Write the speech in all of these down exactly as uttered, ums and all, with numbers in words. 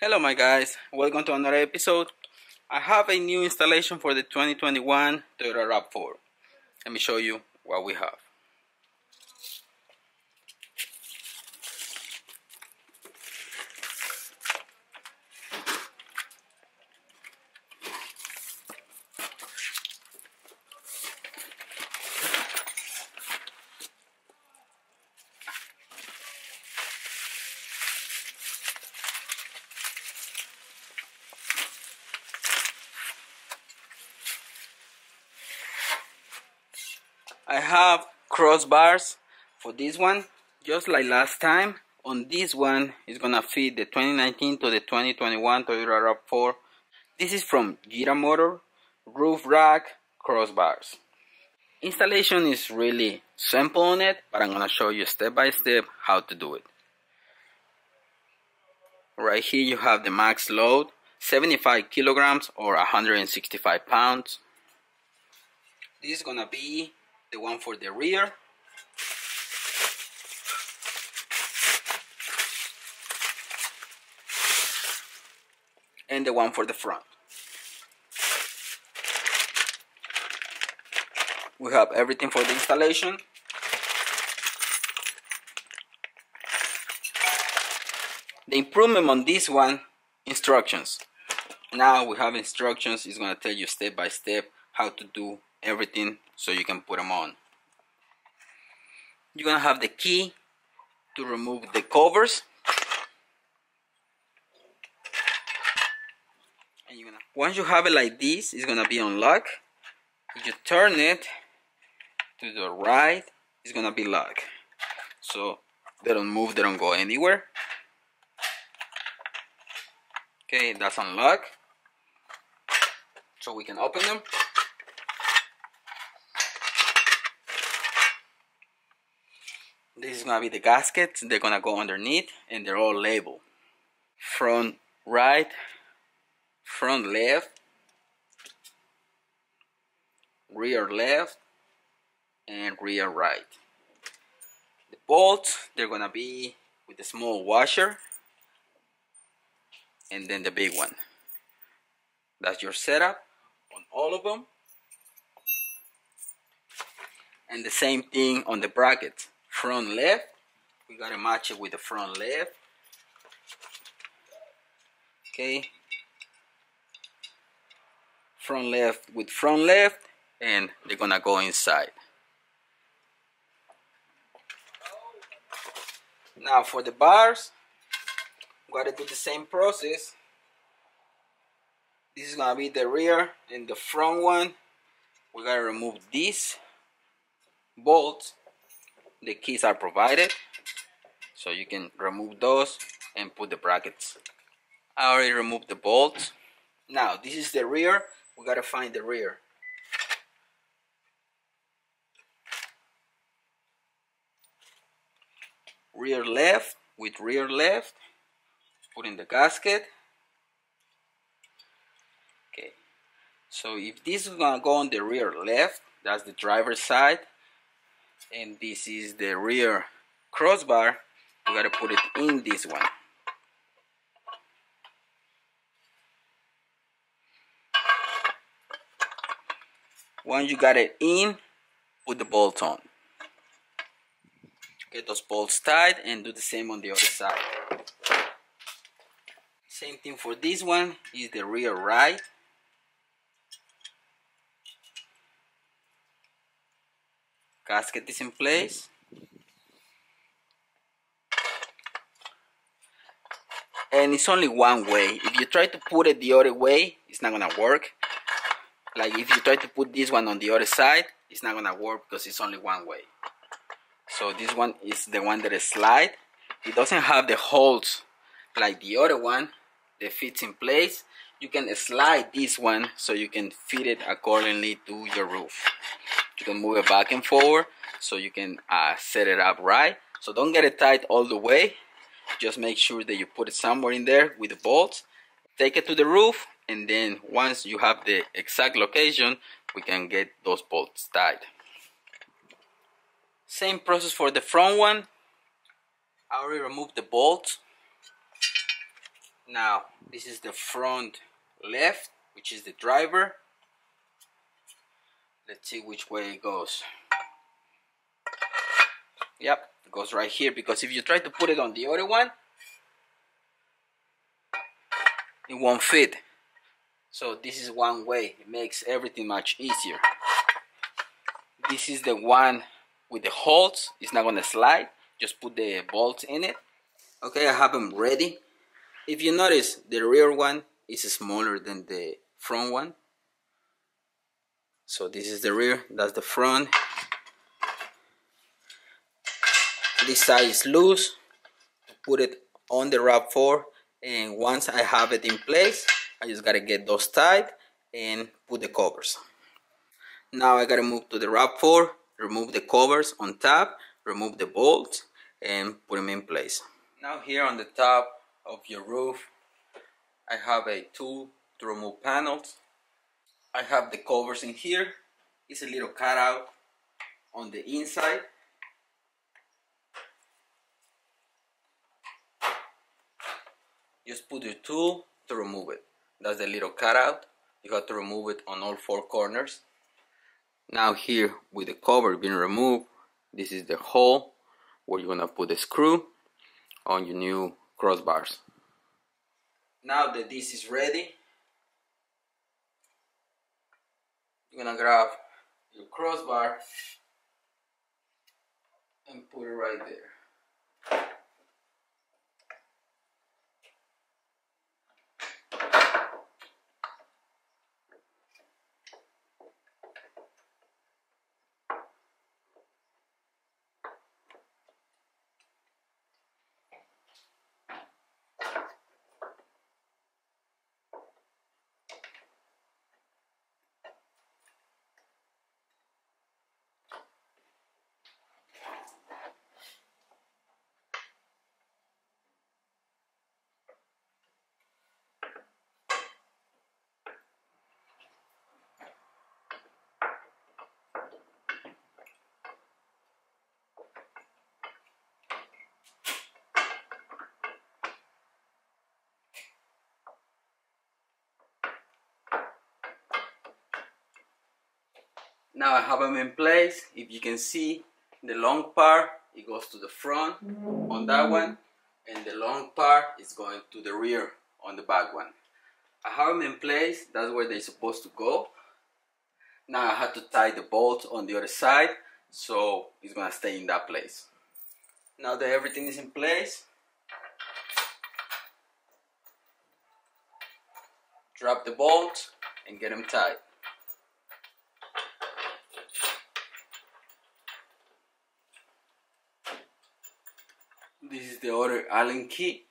Hello my guys, welcome to another episode. I have a new installation for the twenty twenty-one Toyota RAV four. Let me show you what we have. I have crossbars for this one, just like last time. On this one, it's gonna fit the twenty nineteen to the twenty twenty-one Toyota RAV four. This is from Yitamotor, roof rack, crossbars. Installation is really simple on it, but I'm gonna show you step by step how to do it. Right here you have the max load, seventy-five kilograms or one hundred sixty-five pounds. This is gonna be the one for the rear. And the one for the front. We have everything for the installation. The improvement on this one, instructions. Now we have instructions. It's gonna tell you step by step how to do everything so you can put them on. You're gonna have the key to remove the covers, and you're gonna, once you have it like this, it's gonna be unlocked. If you turn it to the right, it's gonna be locked, so they don't move, they don't go anywhere. Okay, that's unlocked, so we can open them. This is gonna be the gaskets. They're gonna go underneath, and they're all labeled. Front right, front left, rear left, and rear right. The bolts, they're gonna be with the small washer, and then the big one. That's your setup on all of them. And the same thing on the brackets. Front left, we gotta match it with the front left. Okay, front left with front left, and they're gonna go inside. Now for the bars, we gotta do the same process. This is gonna be the rear and the front one. We gotta remove these bolts. The keys are provided, so you can remove those and put the brackets. I already removed the bolts. Now this is the rear. We gotta find the rear. Rear left with rear left. Put in the gasket. Okay. So if this is gonna go on the rear left, that's the driver's side. And this is the rear crossbar. We gotta put it in this one. Once you got it in, put the bolt on. Get those bolts tied and do the same on the other side. Same thing for this one is the rear right. Gasket is in place. And it's only one way. If you try to put it the other way, it's not gonna work. Like if you try to put this one on the other side, it's not gonna work because it's only one way. So this one is the one that is slide. It doesn't have the holes like the other one that fits in place. You can slide this one so you can fit it accordingly to your roof. You can move it back and forward so you can uh, set it up right. So don't get it tight all the way. Just make sure that you put it somewhere in there with the bolts. Take it to the roof, and then once you have the exact location, we can get those bolts tied. Same process for the front one. I already removed the bolts. Now this is the front left, which is the driver. Let's see which way it goes. Yep, it goes right here, because if you try to put it on the other one, it won't fit. So this is one way. It makes everything much easier. This is the one with the holes. It's not gonna slide. Just put the bolts in it. Okay, I have them ready. If you notice, the rear one is smaller than the front one. So this is the rear, that's the front. This side is loose. Put it on the RAV four, and once I have it in place, I just gotta get those tight and put the covers. Now I gotta move to the RAV four, remove the covers on top, remove the bolts, and put them in place. Now here on the top of your roof, I have a tool to remove panels. I have the covers in here. It's a little cutout on the inside. Just put your tool to remove it. That's the little cutout. You have to remove it on all four corners. Now here with the cover being removed, this is the hole where you're gonna put the screw on your new crossbars. Now that this is ready, you're gonna grab your crossbar and put it right there. Now I have them in place. If you can see, the long part, it goes to the front on that one, and the long part is going to the rear on the back one. I have them in place. That's where they're supposed to go. Now I have to tie the bolts on the other side, so it's gonna stay in that place. Now that everything is in place, drop the bolts and get them tied. This is the other Allen key.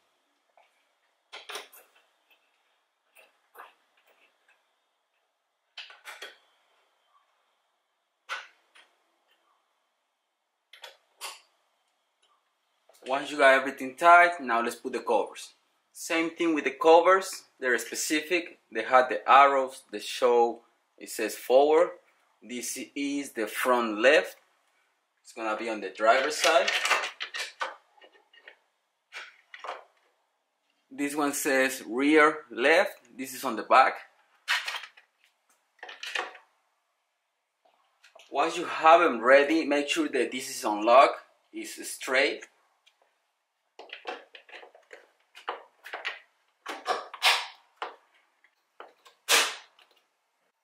Once you got everything tight, now let's put the covers. Same thing with the covers. They're specific. They have the arrows. They show, it says forward. This is the front left. It's gonna be on the driver's side. This one says rear left. This is on the back. Once you have them ready, make sure that this is unlocked, it's straight.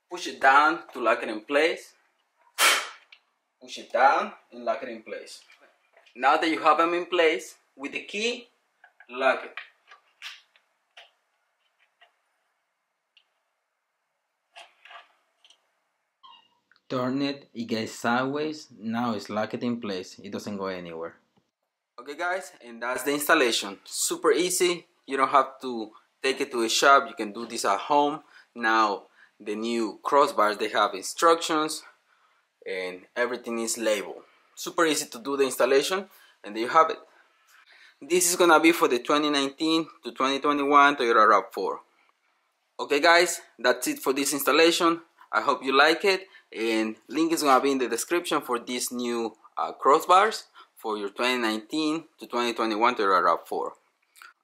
Push it down to lock it in place. Push it down and lock it in place. Now that you have them in place, with the key, lock it. Turn it, it gets sideways, now it's locked in place, it doesn't go anywhere. Okay guys, and that's the installation. Super easy, you don't have to take it to a shop, you can do this at home. Now the new crossbars, they have instructions and everything is labeled. Super easy to do the installation, and there you have it. This is gonna be for the twenty nineteen to twenty twenty-one Toyota RAV four. Okay guys, that's it for this installation. I hope you like it, and link is gonna be in the description for these new uh, crossbars for your twenty nineteen to twenty twenty-one Toyota RAV four.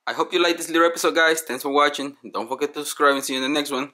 I hope you liked this little episode, guys. Thanks for watching. Don't forget to subscribe and see you in the next one.